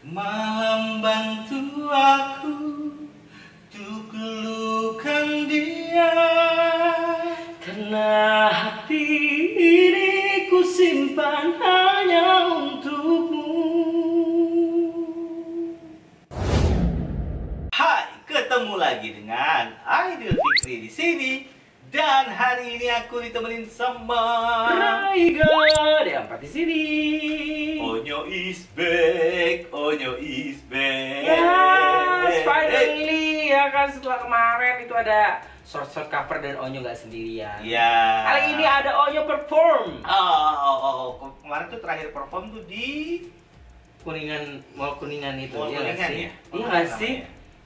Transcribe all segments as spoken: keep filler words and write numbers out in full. malam bantu aku untuk lukan dia, karena hati ini ku simpan hanya untukmu. Hai, ketemu lagi dengan Aidil Fikrie di sini. Dan hari ini aku ditemenin sama Raiga D A empat di sini. Onyo is back, Onyo is back. Yes, finally ya kan, setelah kemarin itu ada short-short cover dan Onyo nggak sendirian. Iya. Yeah. Kali ini ada Onyo perform. Oh, oh, oh, kemarin tuh terakhir perform tuh di Kuningan, Mall Kuningan itu. Mall Kuningan ya? Iya nggak sih?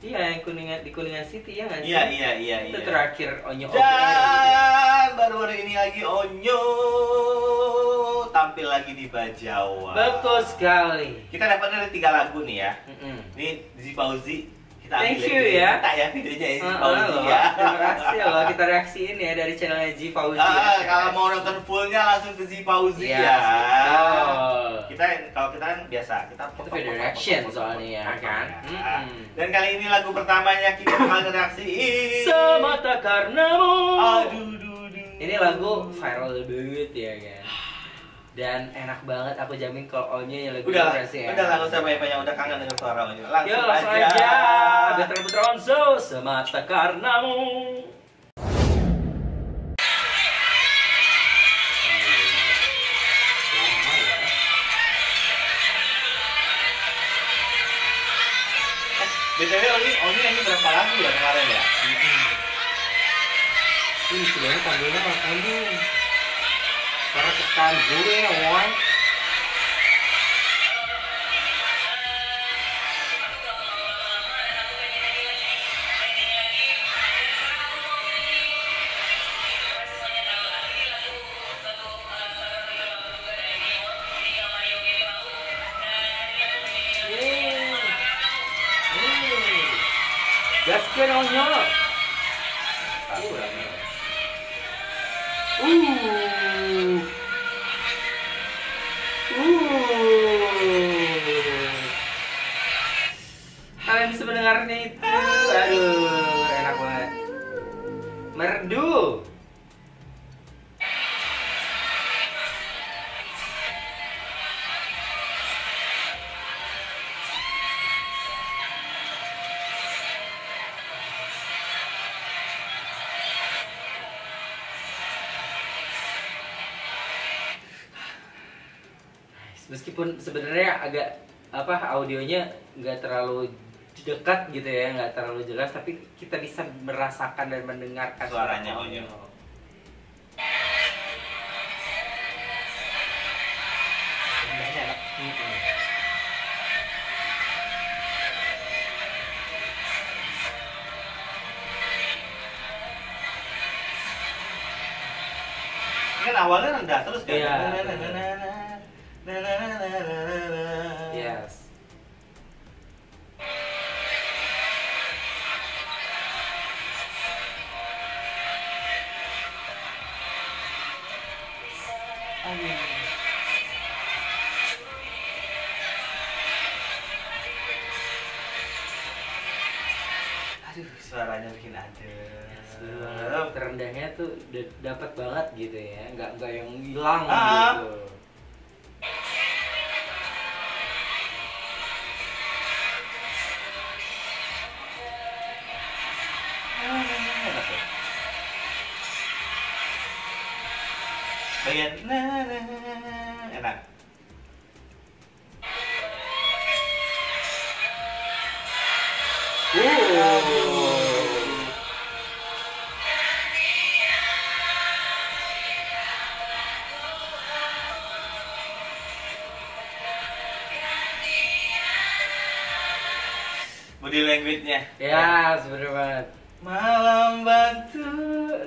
Iya, yang Kuningan, di Kuningan City ya nggak sih? Iya, iya, iya. Itu iya. Terakhir Onyo. Dan baru-baru ini lagi Onyo tampil lagi di Bajawa. Betul sekali. Kita dapat ada tiga lagu nih ya. Mm-mm. Ini Zi Fauzi. Kita Thank ambil you ya. Kita ya videonya Zi Fauzi uh, ya. Terima kasih loh. Kita reaksiin ya dari channelnya Zi Fauzi. Uh, ya. Kalau mau nonton fullnya langsung ke Zi Fauzi yes, ya. Betul. Kita kalau kita kan biasa kita video reaction soalnya ya kan. Dan kali ini lagu pertamanya kita bakal reaksiin Semata Karenamu. Aduh, ini lagu viral banget ya kan. Dan enak banget, aku jamin kalau Onyo yang lebih impresi ya. Udah, langsung sama banyak-banyak, udah kangen dengan suara Onyo. Langsung, langsung aja. aja. Beter-beter onzo, semata karenamu. B T W Onyo ini berapa lagu ya kemarin ya? Ini sebenarnya panggungnya malah panggung. Karena ketan gue ya, woy. Gaskan Onyo. Uh. Uh. Kalian bisa mendengarnya itu. Aduh, enak banget. Merdu. Meskipun sebenarnya agak apa audionya nggak terlalu dekat gitu ya, nggak terlalu jelas, tapi kita bisa merasakan dan mendengarkan suaranya Onyo. Ini kan awalnya rendah terus kan? Iya. Yes. Amin. Aduh, suaranya bikin adem. Yes, terendahnya tuh dapat banget gitu ya, nggak nggak yang hilang ah. Gitu. Bagian na na enak. Uh. Body language-nya. Ya, sebenernya banget. Malam bantu.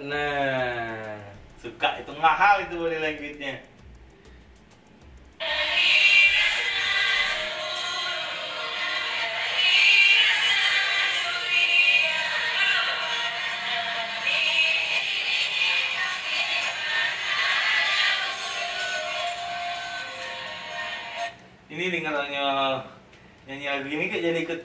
Nah, suka itu mahal itu body language-nya. Ini dengar Onyo nyanyi lagu ini kok jadi ikut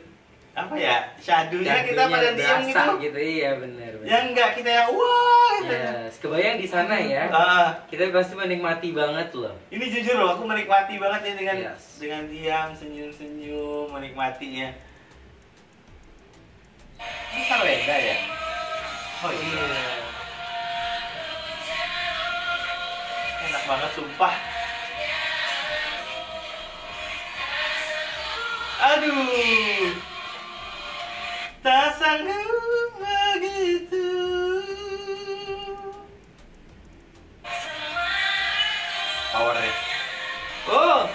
apa ya, syadunya kita pada diem gitu. gitu iya benar. Ya enggak kita yang wah gitu. Yes, kebayang di sana ya. Uh, kita pasti menikmati banget loh. Ini jujur loh, aku menikmati banget ya dengan yes. dengan diam, senyum-senyum, menikmatinya. Ini Raiga ya? Oh iya. Yeah. Enak banget sumpah. Aduh. Tak sanggup begitu. Power deh. Oh.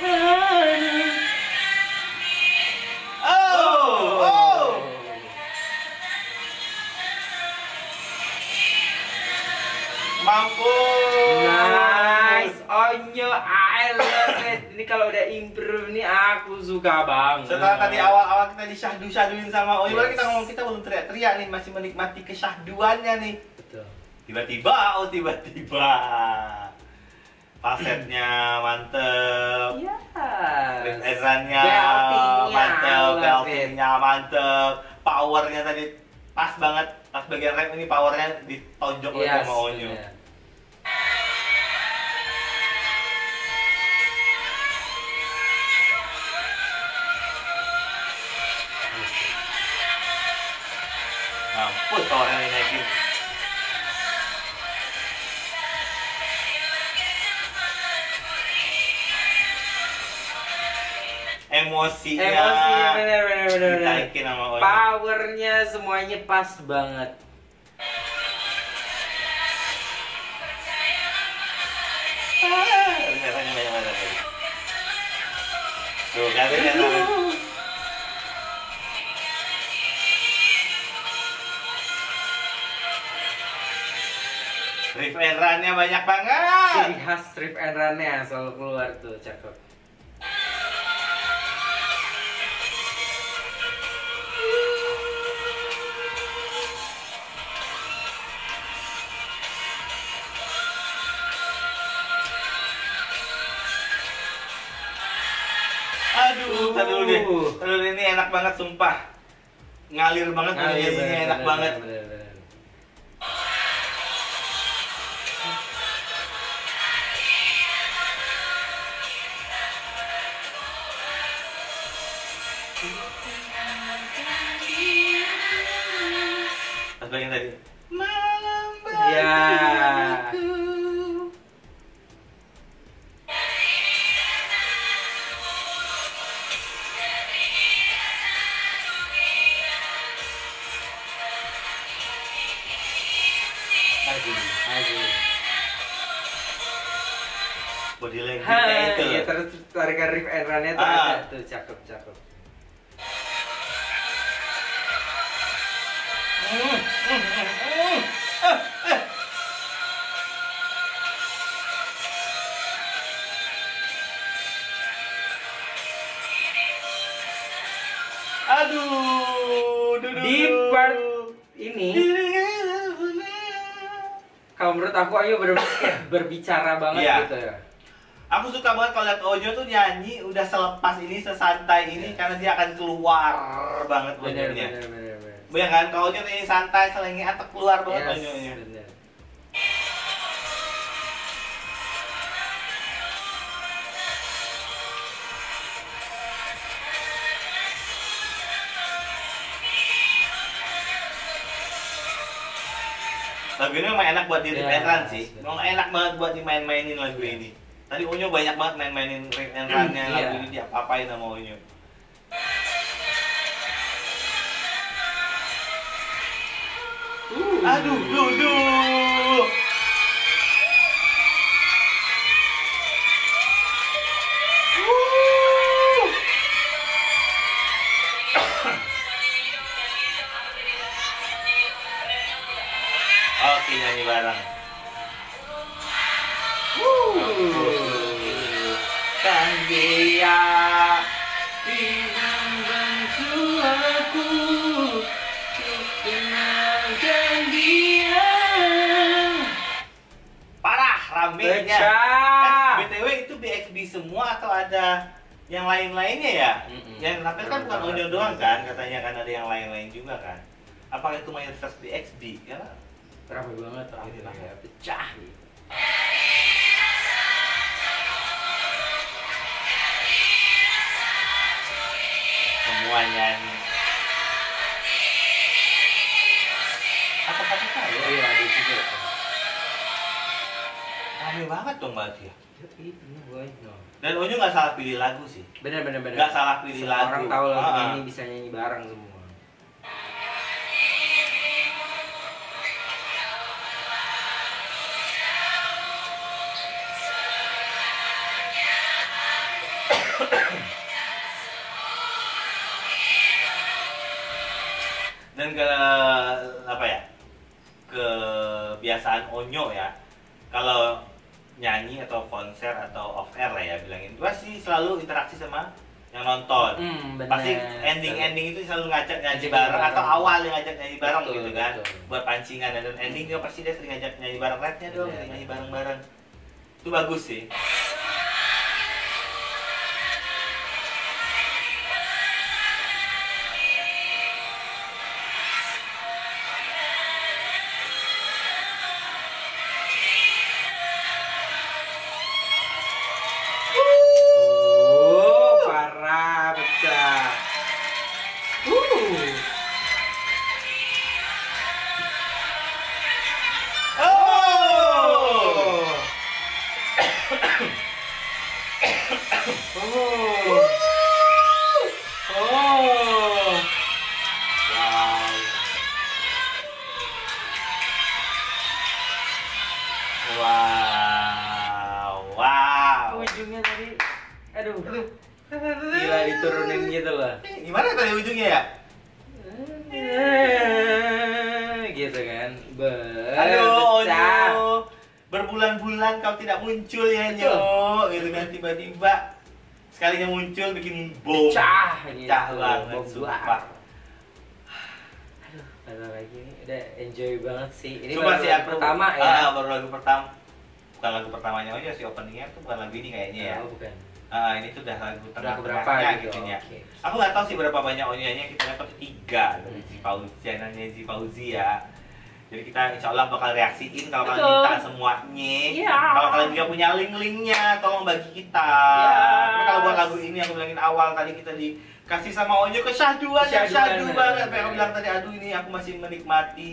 Mampus. Nice, Onyo, I love it. Ini kalau udah improve nih aku suka banget. Setelah tadi awal-awal kita disyahdu-syahduin sama Onyo, yes. kita ngomong kita belum teriak-teriak nih, masih menikmati kesyahduannya nih. Betul. Tiba-tiba, oh tiba-tiba, pasetnya mantep, yes. Trip Endrannya mantep, beltingnya mantep, powernya tadi pas banget, pas bagian rap ini powernya ditonjok oleh yes, sama Onyo. Bener. Mampus powernya naikin. Emosinya, Emosinya bener, bener, bener, ditaikin sama Onyo. Powernya semuanya pas banget. Ternyata banyak-banyak lagi. Tuh, katanya Trip Endrannya banyak banget. Ciri khas Trip Endrannya selalu keluar tuh, cakep. Aduh, tadi dulu deh. Tadi dulu ini enak banget sumpah. Ngalir banget ini, enak bener, banget. Bener, bener. Pas bagian tadi. Malam bagianku. Ya. Body language-nya itu ya, terus tarikan Trip Endrannya tuh ah. ada tuh, cakep, cakep. Mm, mm, mm, uh, uh. Aduh, duduk. Di part ini kalau menurut aku Onyo bener-bener berbicara banget yeah. gitu ya. Aku suka banget kalau lihat Onyo tuh nyanyi udah selepas ini, sesantai ini, yeah. karena dia akan keluar banget Onyonya. Bener kan, kalau Onyo ini santai, selengi atau keluar banget yes, Onyonya. Bener. Lagu ini memang enak buat di Trip Endran yeah, sih, memang enak banget buat dimain-mainin lagu ini. Tadi Onyo banyak banget main-mainin Trip Endrannya, mm, lagu yeah. ini diapa-apain sama Onyo. Uh. Aduh, duh, duh. Oke, nyanyi bareng. Kan dia ingin bantu aku untuk kenalkan dia. Parah ramenya. Eh, B T W itu B X B semua atau ada yang lain-lainnya ya? Mm -mm. yang tampil kan bukan Onyo doang kan, katanya kan ada yang lain-lain juga kan. Apakah itu mayoritas B X B? Ya rame banget, rame banget, pecah. Semua nyanyi. Apa kata saya? Iya, ada juga. Rame banget dong berarti ya. Dan Onyo nggak salah pilih lagu sih. Bener bener bener. Nggak salah pilih lagu. Orang tahu lagu ini bisa nyanyi bareng semua. Dan ke apa ya, kebiasaan Onyo ya kalau nyanyi atau konser atau off air lah ya, bilangin gua sih selalu interaksi sama yang nonton. Hmm, pasti ending-ending itu selalu ngajak nyanyi bareng, atau awal yang ngajak nyanyi bareng betul, gitu kan betul. Buat pancingan, dan endingnya pasti dia sering ngajak nyanyi bareng, live-nya dong sering nyanyi bareng-bareng, itu bagus sih. Gila, diturunin gitu loh. Gimana tadi ujungnya ya? Gitu kan. Aduh, Onyo, berbulan-bulan kau tidak muncul ya, Onyo. Gitu kan, tiba-tiba sekalinya muncul bikin bom. Pecah, pecah banget, sumpah. Aduh, kalau lagi ini udah enjoy banget sih. Ini baru lagu pertama ya? Baru lagu pertama. Bukan lagu pertamanya aja sih, openingnya tuh bukan lagu ini kayaknya ya? Bukan. Uh, ini tuh udah lagu tengah-tengahnya gitu ya. Okay. Aku nggak tahu sih berapa banyak Onyo-nya, kita dapat tiga dari Zi Fauzi, channelnya Zi Fauzi ya. Jadi kita insya Allah bakal reaksiin kalau kalian minta semuanya. Yeah. Kalau kalian juga punya link-linknya, tolong bagi kita. Yes. Tapi kalau buat lagu ini aku bilangin awal tadi kita dikasih sama Onyo, kesyahduan, kesyahdu banget. Kayak aku bilang tadi, aduh ini aku masih menikmati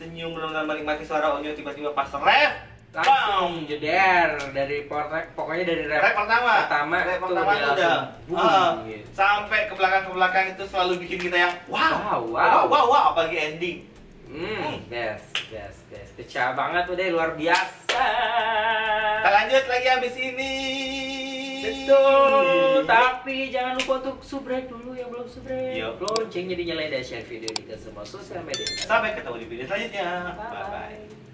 senyum, benar-benar menikmati suara Onyo, tiba-tiba pas ref langsung jeder dari portek, pokoknya dari rap, rap pertama, pertama, rap pertama itu udah boom, uh, gitu. Sampai ke belakang ke belakang itu selalu bikin kita yang wow, wow, wow, wow, wow, apalagi ending, hmm, best, best, best, pecah banget udah luar biasa. Kita lanjut lagi habis ini. Betul, tapi jangan lupa untuk subscribe dulu yang belum subscribe, loncengnya dinyalain dan share video ini ke semua sosial media. Sampai ketemu di video selanjutnya, bye bye.